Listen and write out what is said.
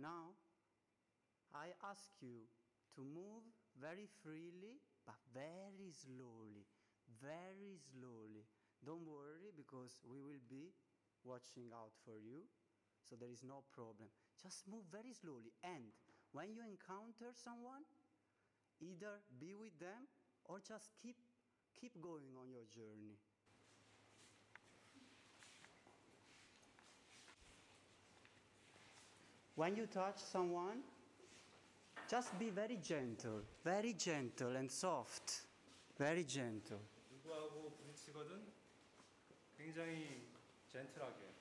Now, I ask you to move very freely, but very slowly, very slowly. Don't worry, because we will be watching out for you, so there is no problem. Just move very slowly, and when you encounter someone, either be with them or just keep going on your journey. When you touch someone, just be very gentle and soft, very gentle. 누구하고 부딪히거든 굉장히 젠틀하게